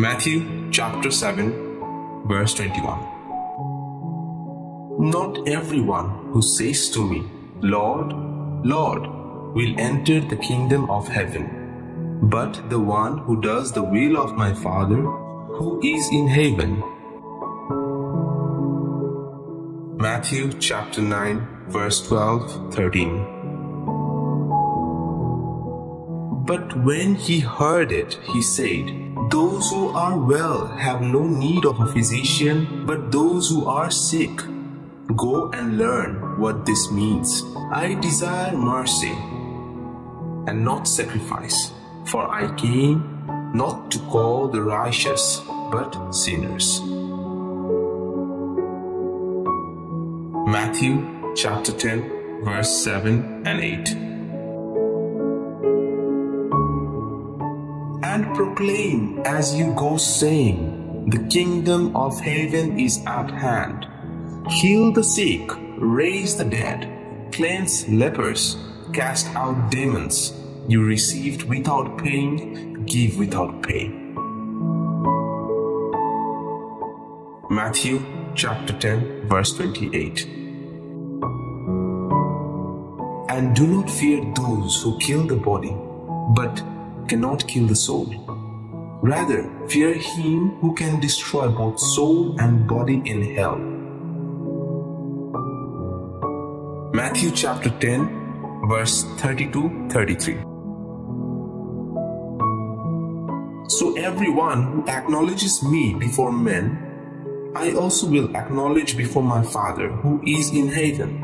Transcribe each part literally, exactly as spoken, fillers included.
Matthew chapter seven, verse twenty-one. Not everyone who says to me, Lord, Lord, will enter the kingdom of heaven, but the one who does the will of my Father who is in heaven. Matthew chapter nine, verse twelve thirteen. But when he heard it, he said, Those who are well have no need of a physician, but those who are sick. Go and learn what this means. I desire mercy and not sacrifice, for I came not to call the righteous, but sinners. Matthew chapter ten, verse seven and eight. And proclaim as you go, saying, The kingdom of heaven is at hand. Heal the sick, raise the dead, cleanse lepers, cast out demons. You received without paying, give without pain. Matthew chapter ten, verse twenty-eight. And do not fear those who kill the body, but cannot kill the soul. Rather, fear him who can destroy both soul and body in hell. Matthew chapter ten, verse thirty-two thirty-three. So everyone who acknowledges me before men, I also will acknowledge before my Father who is in heaven.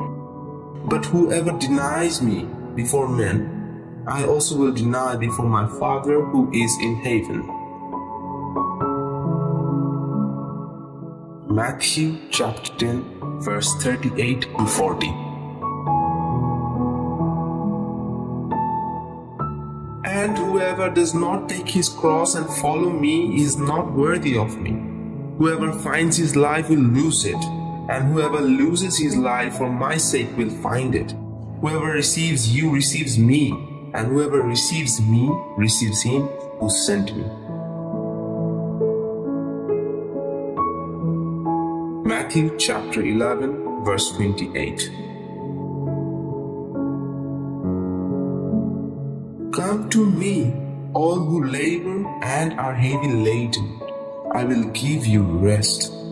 But whoever denies me before men, I also will deny before my Father who is in heaven. Matthew chapter ten, verse thirty-eight to forty. And whoever does not take his cross and follow me is not worthy of me. Whoever finds his life will lose it, and whoever loses his life for my sake will find it. Whoever receives you receives me, and whoever receives me receives him who sent me. Matthew chapter eleven, verse twenty-eight. Come to me, all who labor and are heavy laden. I will give you rest.